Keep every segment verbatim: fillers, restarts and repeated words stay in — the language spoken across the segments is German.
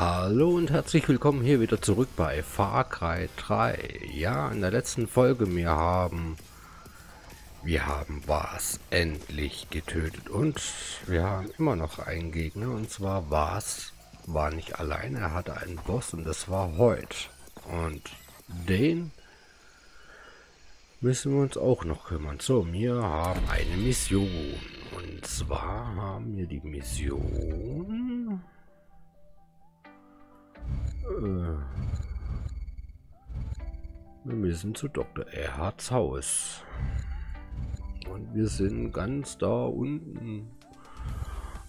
Hallo und herzlich willkommen hier wieder zurück bei Far Cry drei. Ja, in der letzten Folge wir haben wir haben Vaas endlich getötet und wir haben immer noch einen Gegner, und zwar Vaas war nicht alleine, er hatte einen Boss und das war Hoyt, und den müssen wir uns auch noch kümmern. So, wir haben eine Mission, und zwar haben wir die Mission wir müssen zu Doktor Erhards Haus. Und wir sind ganz da unten.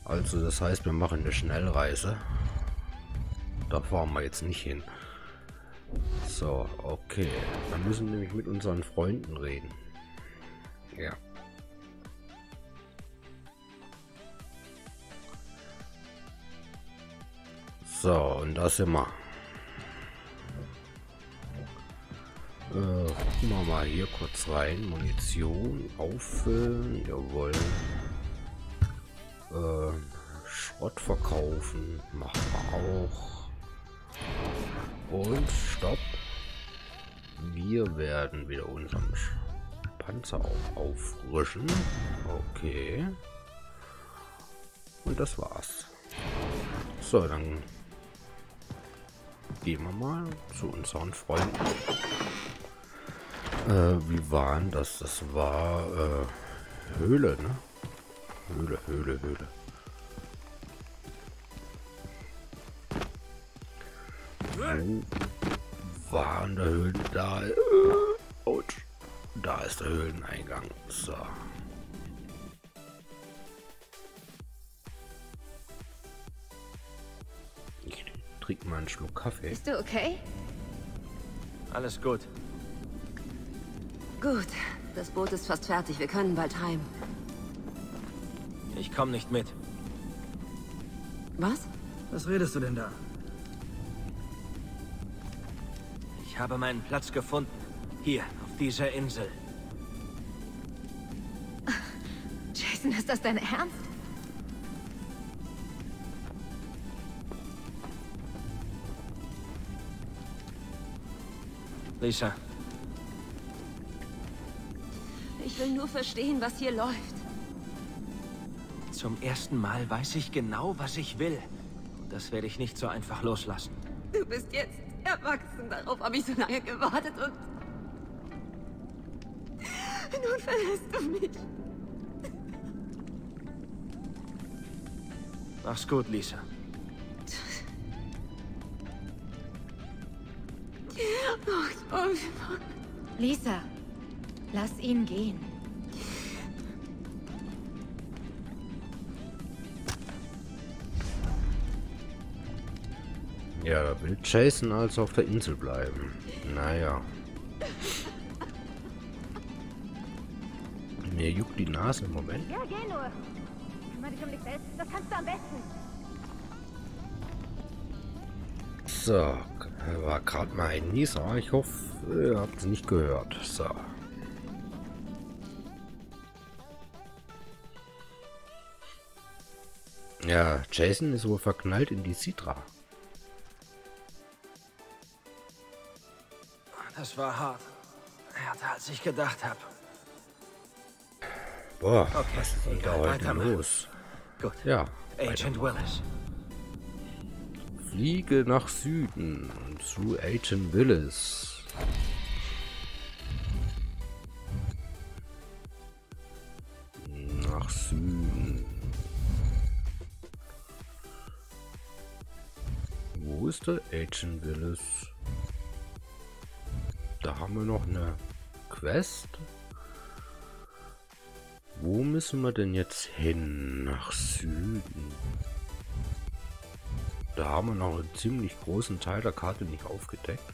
Also das heißt, wir machen eine Schnellreise. Da fahren wir jetzt nicht hin. So, okay. Wir müssen nämlich mit unseren Freunden reden. Ja. So, und da sind wir. Äh, gucken wir mal hier kurz rein. Munition auffüllen, jawohl. Äh, Schrott verkaufen, machen wir auch. Und stopp. Wir werden wieder unseren Panzer auf, auffrischen. Okay. Und das war's. So, dann gehen wir mal zu unseren Freunden. Äh, wie waren das? Das war äh, Höhle, ne? Höhle, Höhle, Höhle. Wo war der Höhlen? Da, äh, out. Da ist der Höhleneingang. So. Ich trinke mal einen Schluck Kaffee. Bist du okay? Alles gut. Gut, das Boot ist fast fertig. Wir können bald heim. Ich komme nicht mit. Was? Was redest du denn da? Ich habe meinen Platz gefunden. Hier, auf dieser Insel. Jason, ist das dein Ernst? Lisa. Ich will nur verstehen, was hier läuft. Zum ersten Mal weiß ich genau, was ich will. Und das werde ich nicht so einfach loslassen. Du bist jetzt erwachsen. Darauf habe ich so lange gewartet und... Nun verlässt du mich. Mach's gut, Lisa. Lisa. Lass ihn gehen. Ja, da will Jason also auf der Insel bleiben. Naja. Mir juckt die Nase im Moment. Ja, geh nur. Kümmere dich um dich selbst. Das kannst du am besten. So, war gerade mal ein Nieser. Ich hoffe, ihr habt es nicht gehört. So. Ja, Jason ist wohl verknallt in die Citra. Das war hart. Härter, als ich gedacht habe. Boah, okay, was ist denn da heute los? Gut. Ja. Aiton Willis. Fliege nach Süden und zu Aiton Willis. Nach Süden. Wo ist der Aiton Willis? Da haben wir noch eine Quest. Wo müssen wir denn jetzt hin? Nach Süden. Da haben wir noch einen ziemlich großen Teil der Karte nicht aufgedeckt.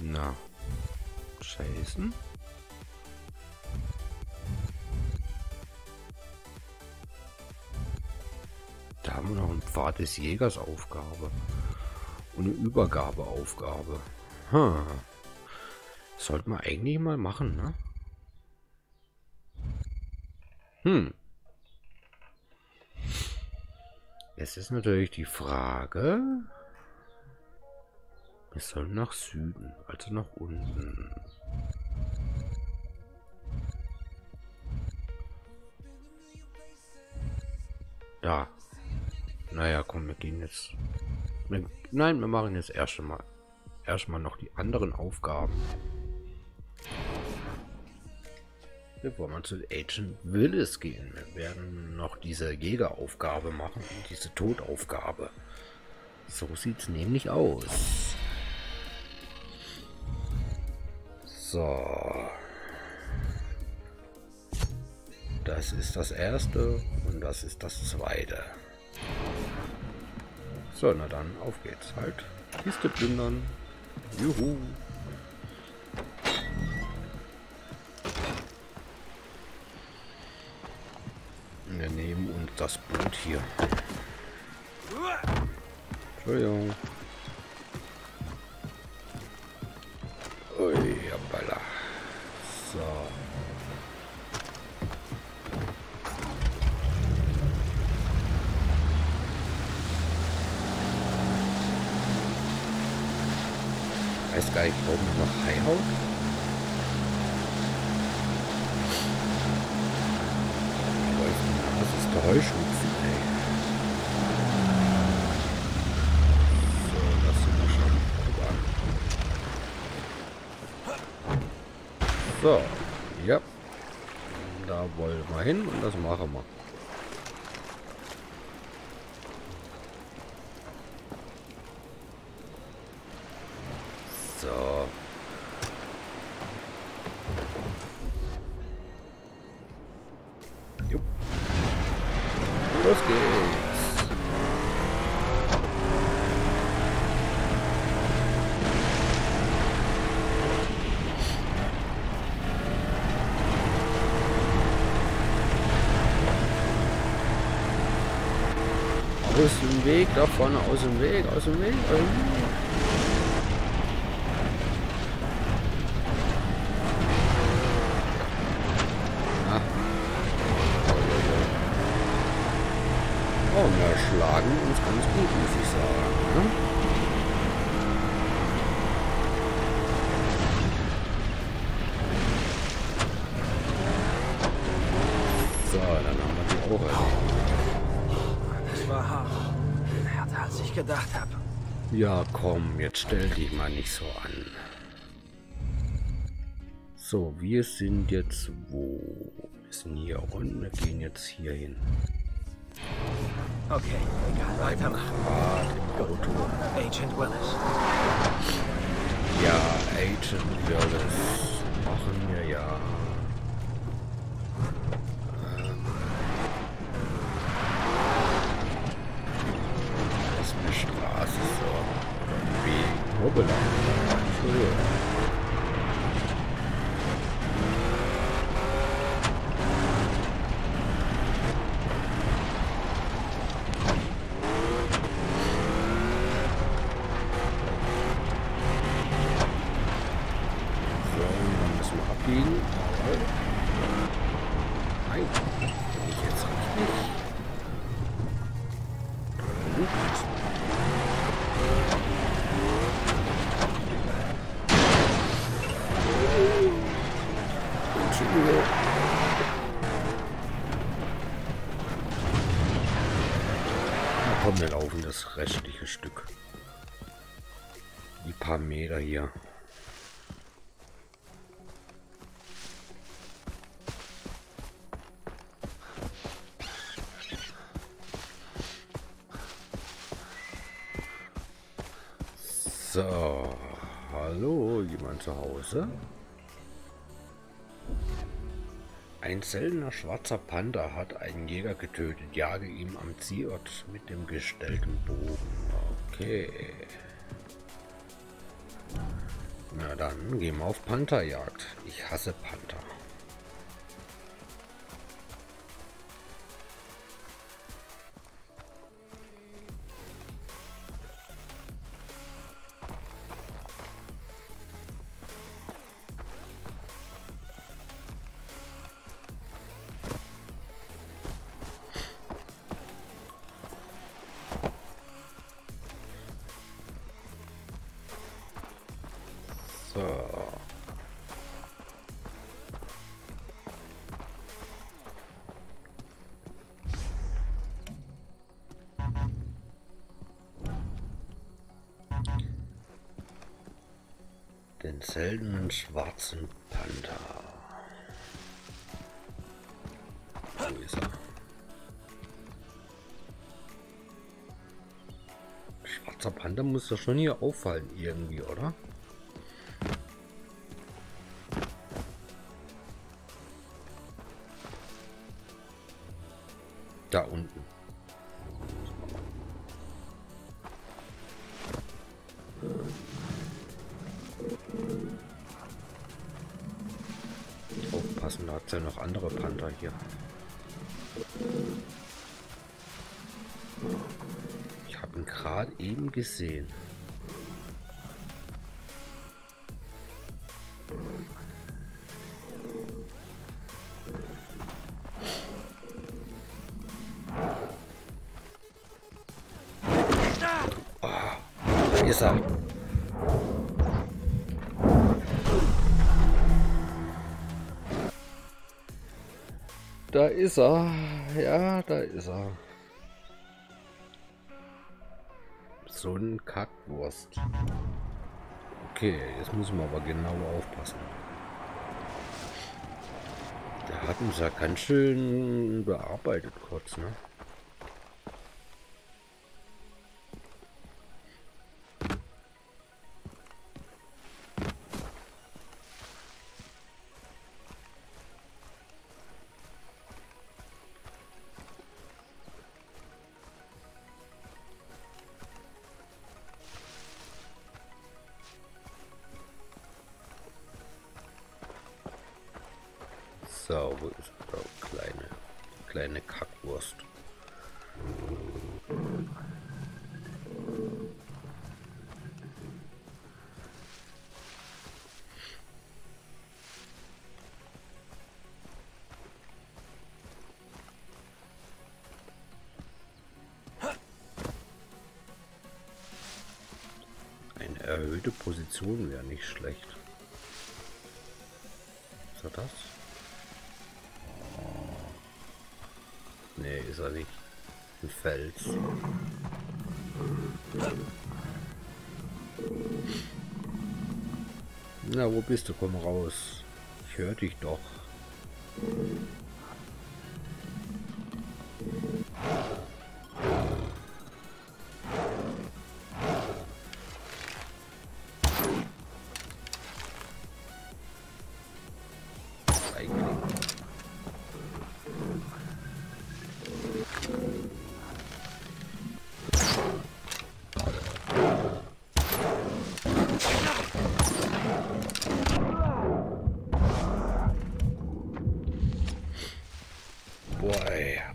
Na, Jason. Da haben wir noch einen Pfad des Jägers Aufgabe und eine Übergabeaufgabe. Hm. Sollten wir eigentlich mal machen, ne? Hm. Es ist natürlich die Frage. Wir sollen nach Süden, also nach unten. Ja. Naja, komm, wir gehen jetzt. Nein, wir machen jetzt erst mal. Erstmal noch die anderen Aufgaben. Wir wollen mal zu Aiton Willis gehen. Wir werden noch diese Jägeraufgabe machen, diese Todaufgabe. So sieht es nämlich aus. So. Das ist das erste und das ist das zweite. So, na dann, auf geht's halt. Kiste plündern. Juhu. Wir nehmen uns das Boot hier. Entschuldigung. Ui, hoppala. So. Ich weiß gar nicht, warum ich noch reinhaut. Das ist Geräuschwupfen, ey. So, das sind wir schon. Guck an. So, ja. Da wollen wir hin und das machen wir. Los geht's. Aus dem Weg, da vorne, aus dem Weg, aus dem Weg, aus dem Weg. Schlagen uns ganz gut, muss ich sagen. Ne? So, dann haben wir die Ohren. Das war hart. Härter als ich gedacht habe. Ja, komm, jetzt stell dich mal nicht so an. So, wir sind jetzt wo? Wir sind hier unten, wir gehen jetzt hier hin. Okay, egal, weitermachen. Ah, Aiton Willis. Ja, Aiton Willis. Machen wir ja. Ähm. Das ist eine Straße, so. Wie Hobbela. Entschuldigung. Komm, wir laufen das restliche Stück. Die paar Meter hier. So, hallo, jemand zu Hause? Ein seltener schwarzer Panda hat einen Jäger getötet. Jage ihm am Zielort mit dem gestellten Bogen. Okay. Na dann, gehen wir auf Pantherjagd. Ich hasse Panther. Den seltenen schwarzen Panther. Wo ist er? Schwarzer Panther muss doch schon hier auffallen irgendwie, oder? Da unten. Aufpassen, da hat es ja noch andere Panther hier. Ich habe ihn gerade eben gesehen. Da ist er. Ja, da ist er. So ein Kackwurst. Okay, jetzt müssen wir aber genau aufpassen. Der hat uns ja ganz schön bearbeitet kurz, ne? So, wo ist der kleine, kleine Kackwurst? Eine erhöhte Position wäre nicht schlecht. Was war das? Nee, ist er nicht. Ein Fels. Na, wo bist du? Komm raus. Ich höre dich doch.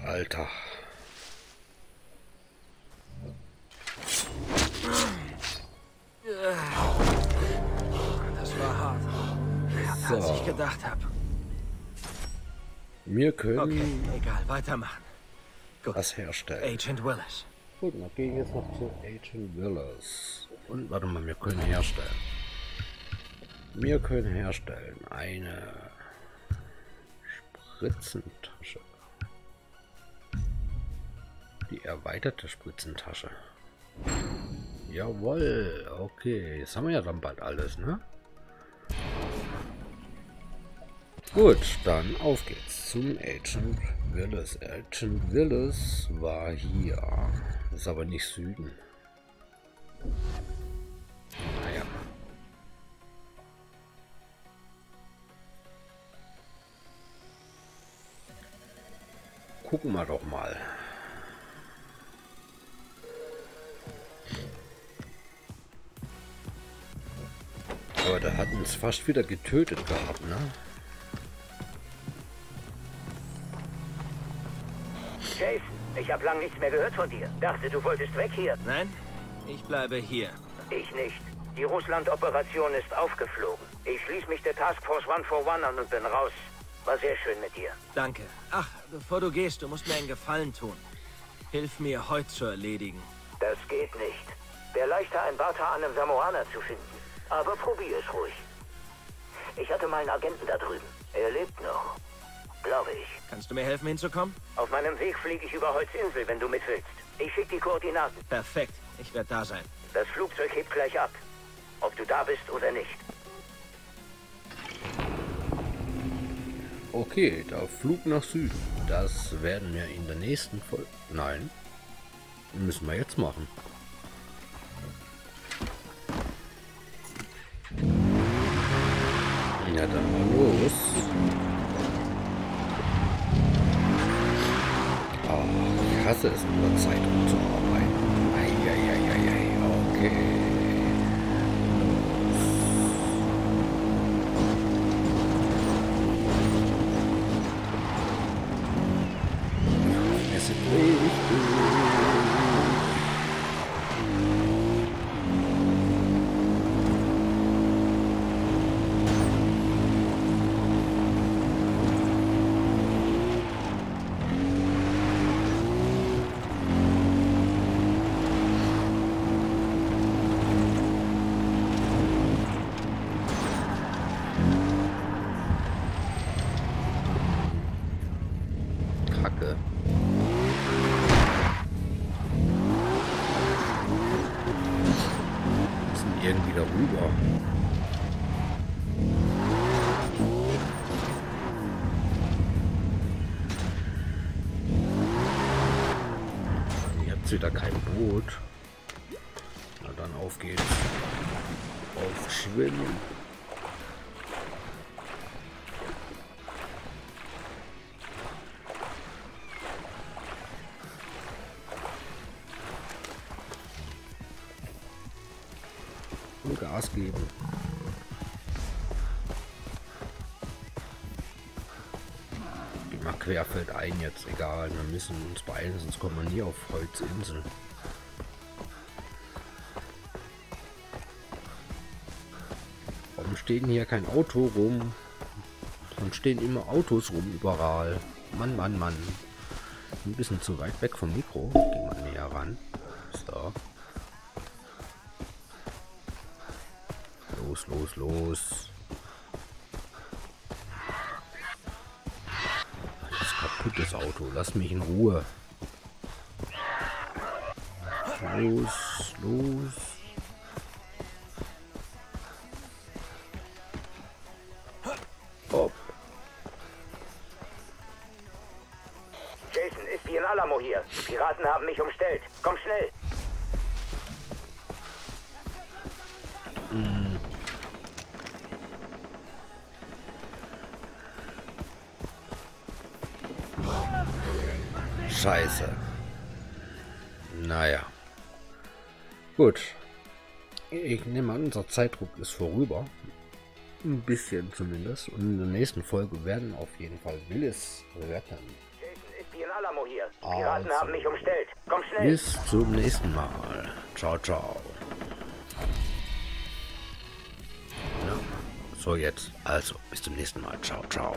Alter. Das war hart. So. Als ich gedacht habe. Wir können. Okay, egal, weitermachen. Gut. Das herstellen. Agent Willis. Gut, dann gehe ich jetzt noch zu Agent Willis. Und warte mal, wir können herstellen. Wir können herstellen eine Spritzentasche. Die erweiterte Spritzentasche. Jawohl, okay. Jetzt haben wir ja dann bald alles, ne? Gut, dann auf geht's zum Agent Willis. Agent Willis war hier. Ist aber nicht Süden. Naja. Gucken wir doch mal. Aber der hat uns fast wieder getötet gehabt, ne? Jason, ich habe lange nichts mehr gehört von dir. Dachte, du wolltest weg hier. Nein, ich bleibe hier. Ich nicht. Die Russland-Operation ist aufgeflogen. Ich schließe mich der Taskforce hunderteinundvierzig an und bin raus. War sehr schön mit dir. Danke. Ach, bevor du gehst, du musst mir einen Gefallen tun. Hilf mir, Hoyt zu erledigen. Das geht nicht. Wäre leichter, ein Barter an einem Samoaner zu finden. Aber probier es ruhig. Ich hatte meinen Agenten da drüben. Er lebt noch. Glaube ich. Kannst du mir helfen, hinzukommen? Auf meinem Weg fliege ich über Holzinsel, wenn du mit willst. Ich schicke die Koordinaten. Perfekt. Ich werde da sein. Das Flugzeug hebt gleich ab. Ob du da bist oder nicht. Okay, der Flug nach Süden. Das werden wir in der nächsten Folge... Nein. Müssen wir jetzt machen. Ja, dann mal los. Oh, ich hasse es, nur Zeit umzuarbeiten. Eieieiei, okay. Es ist richtig. Da kein Boot. Na dann auf geht's. Aufschwimmen. Und Gas geben. Querfeld ein jetzt, egal, wir müssen uns beeilen, sonst kommen wir nie auf Hoyts Insel. Warum steht hier kein Auto rum? Warum stehen immer Autos rum überall? Mann, Mann, Mann. Ein bisschen zu weit weg vom Mikro. Gehen wir näher ran. So. Los, los, los. Gutes Auto, lass mich in Ruhe. Los, los. Hopp. Jason, ist die in Alamo hier? Die Piraten haben mich umstellt. Komm schnell. Scheiße. Naja. Gut. Ich nehme an, unser Zeitdruck ist vorüber. Ein bisschen zumindest. Und in der nächsten Folge werden auf jeden Fall Willis retten. Jason, ist die in Alamo hier. Die Piraten also, haben mich umstellt. Komm schnell. Bis zum nächsten Mal. Ciao, ciao. Ja. So jetzt. Also, bis zum nächsten Mal. Ciao, ciao.